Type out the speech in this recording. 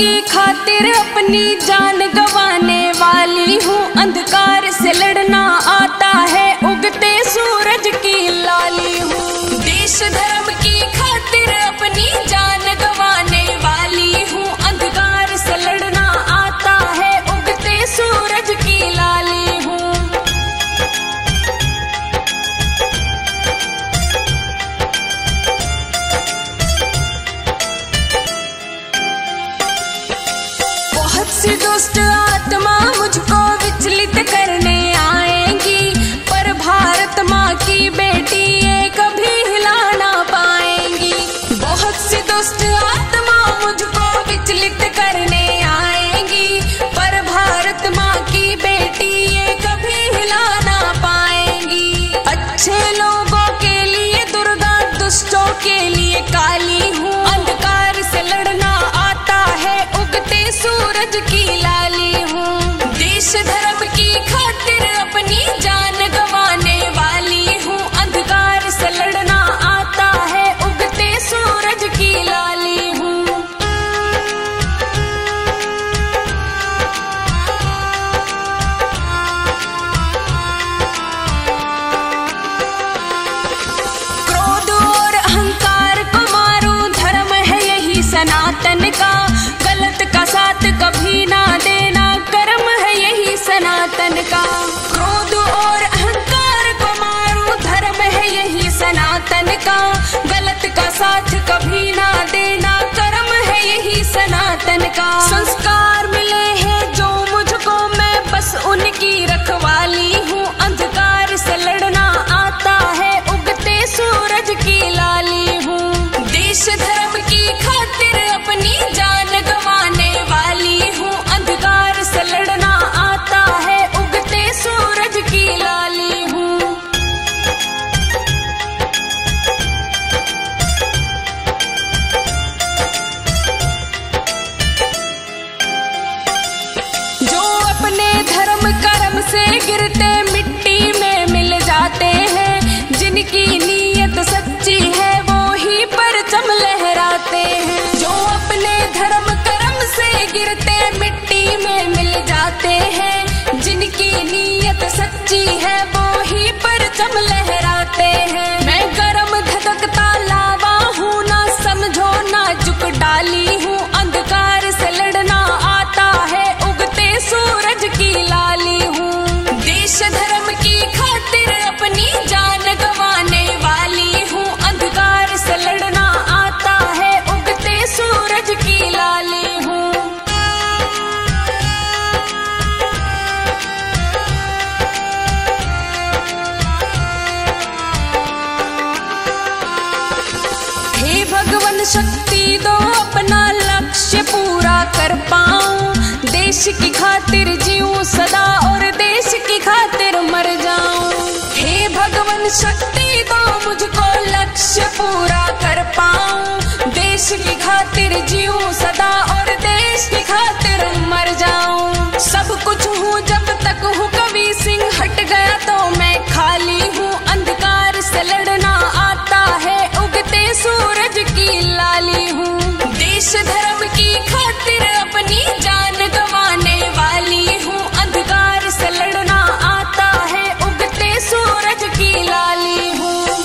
की खातिर अपनी जान गंवाने वाली हूँ। अंधकार से लड़ना आता है, उगते सूरज की लाली हूँ। देश धर्म की खातिर अपनी जान गंवाने वाली हूँ। अंधकार से लड़ना आता है, उगते सूरज की लाली हूँ। सी दुष्ट आत्मा मुझको विचलित करने आएंगी, पर भारत माँ की बेटी ये कभी हिला ना पाएंगी। बहुत सी दुष्ट आत्मा मुझको विचलित करने आएंगी, पर भारत माँ की बेटी ये कभी हिला ना पाएंगी। अच्छे लोगों के लिए दुर्गा, दुष्टों के लिए काली हूँ। अंधकार से लड़ना आता है, उगते सूरज की लाली हूँ। देश धर्म की खातिर अपनी जान गंवाने वाली हूँ। अंधकार से लड़ना आता है, उगते सूरज की लाली हूँ। क्रोध और अहंकार को मारो, धर्म है यही सनातन का। गलत का साथ कभी ना देना, कर्म है यही सनातन का। क्रोध और अहंकार को मारो, धर्म है यही सनातन का। गलत का साथ कभी ना देना, कर्म है यही सनातन का। संस्कार मिले हैं जो मुझको, मैं बस उनकी रखवाली हूँ। अंधकार से लड़ना आता है, उगते सूरज की लाली हूँ। देश धर्म की खातिर अपनी जान गंवाने वाली हूँ। अंधकार से लड़ना आता है, उगते सूरज की लाली हूँ। जो अपने धर्म कर्म से गिरते मिट्टी में मिल जाते हैं, जिनकी नीयत सच्ची है वो ही परचम लहराते हैं। जो अपने धर्म कर्म से गिरते मिट्टी में मिल जाते हैं, जिनकी नीयत सच्ची है वो ही परचम लहराते हैं। मैं गर्म धधकता लावा हूँ, ना समझो ना झुक डाली हूँ। अंधकार से लड़ना आता है, उगते सूरज की लाली हूँ। देश धर्म की खातिर अपनी जान गंवाने वाली हूँ। अंधकार से लड़ना आता है, उगते सूरज की लाली हूँ। हे भगवान शक्ति दो, अपना लक्ष्य पूरा कर पाऊं। देश की खातिर जीऊं सदा, और देश की खातिर मर जाऊं। हे भगवान शक्ति दो, मुझको लक्ष्य पूरा कर पाऊं। देश की खातिर जीऊं सदा, और देश की खातिर मर जाऊं। सब कुछ हूँ जब तक हूँ, कभी सिंह हट गया तो मैं खाली हूँ। अंधकार से लड़ना आता है, उगते सूरज की लाली हूँ। देश धर्म की खातिर अपनी जान गंवाने वाली हूँ। अंधकार से लड़ना आता है, उगते सूरज की लाली हूँ।